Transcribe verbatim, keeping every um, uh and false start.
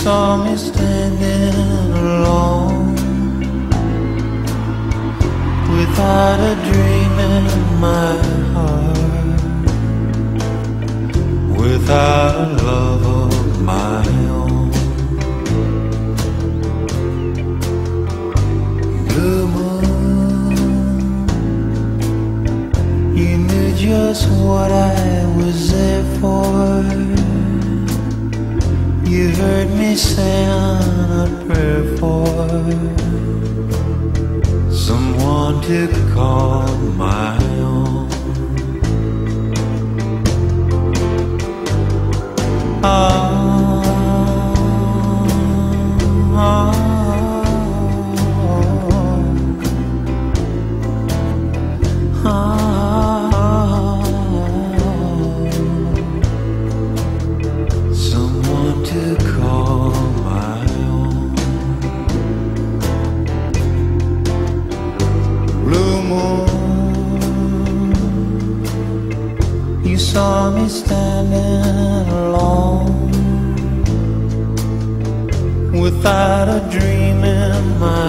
saw me standing alone, without a dream in my heart, without a love of my own. Blue moon, you knew just what I was there for. You heard me say a prayer for someone to call my own. Oh, oh, oh, oh. You saw me standing alone, without a dream in my